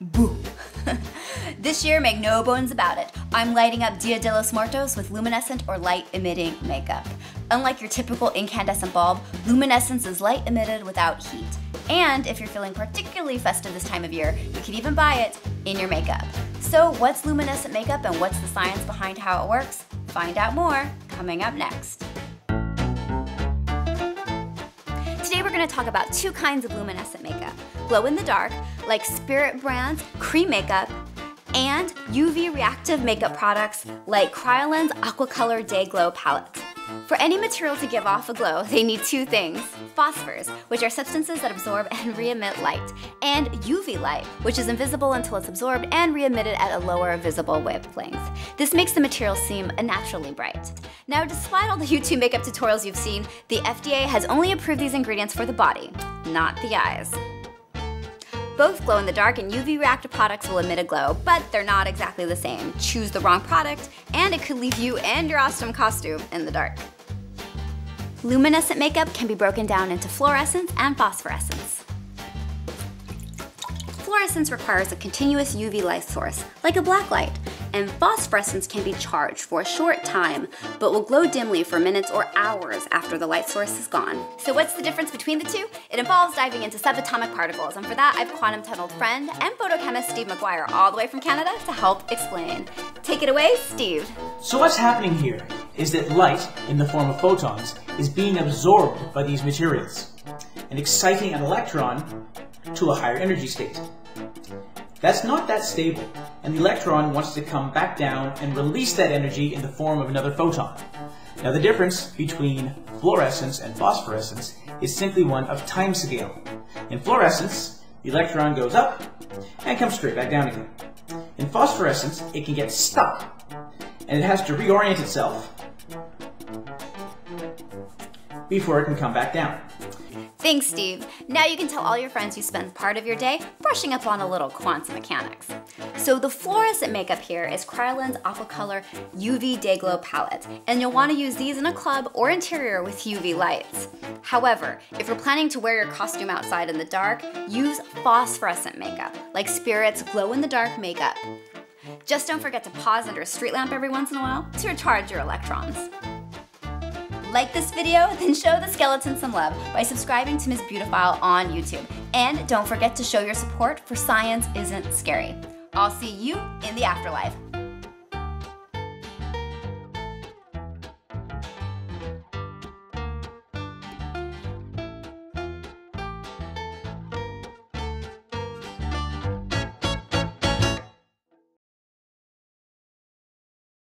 Boo. This year, make no bones about it, I'm lighting up Dia de los Muertos with luminescent or light emitting makeup. Unlike your typical incandescent bulb, luminescence is light emitted without heat. And if you're feeling particularly festive this time of year, you can even buy it in your makeup. So what's luminescent makeup and what's the science behind how it works? Find out more coming up next. Today we're going to talk about two kinds of luminescent makeup. Glow in the dark, like Spirit Brand's cream makeup, and UV reactive makeup products like Kryolan's Aquacolor Dayglow Palette. For any material to give off a glow, they need two things: phosphors, which are substances that absorb and re-emit light, and UV light, which is invisible until it's absorbed and re-emitted at a lower visible wavelength. This makes the material seem unnaturally bright. Now, despite all the YouTube makeup tutorials you've seen, the FDA has only approved these ingredients for the body, not the eyes. Both glow-in-the-dark and UV-reactive products will emit a glow, but they're not exactly the same. Choose the wrong product, and it could leave you and your awesome costume in the dark. Luminescent makeup can be broken down into fluorescence and phosphorescence. Fluorescence requires a continuous UV light source, like a black light, and phosphorescence can be charged for a short time, but will glow dimly for minutes or hours after the light source is gone. So what's the difference between the two? It involves diving into subatomic particles, and for that I've quantum tunneled friend and photochemist Steve Maguire all the way from Canada to help explain. Take it away, Steve. So what's happening here is that light, in the form of photons, is being absorbed by these materials and exciting an electron to a higher energy state. That's not that stable, and the electron wants to come back down and release that energy in the form of another photon. Now, the difference between fluorescence and phosphorescence is simply one of time scale. In fluorescence, the electron goes up and comes straight back down again. In phosphorescence, it can get stuck, and it has to reorient itself before it can come back down. Thanks, Steve. Now you can tell all your friends you spend part of your day brushing up on a little quantum mechanics. So the fluorescent makeup here is Kryolan's Aquacolor UV Dayglow Palette, and you'll want to use these in a club or interior with UV lights. However, if you're planning to wear your costume outside in the dark, use phosphorescent makeup, like Spirit's glow-in-the-dark makeup. Just don't forget to pause under a street lamp every once in a while to recharge your electrons. Like this video, then show the skeleton some love by subscribing to MsBeautyphile on YouTube. And don't forget to show your support for Science Isn't Scary. I'll see you in the afterlife.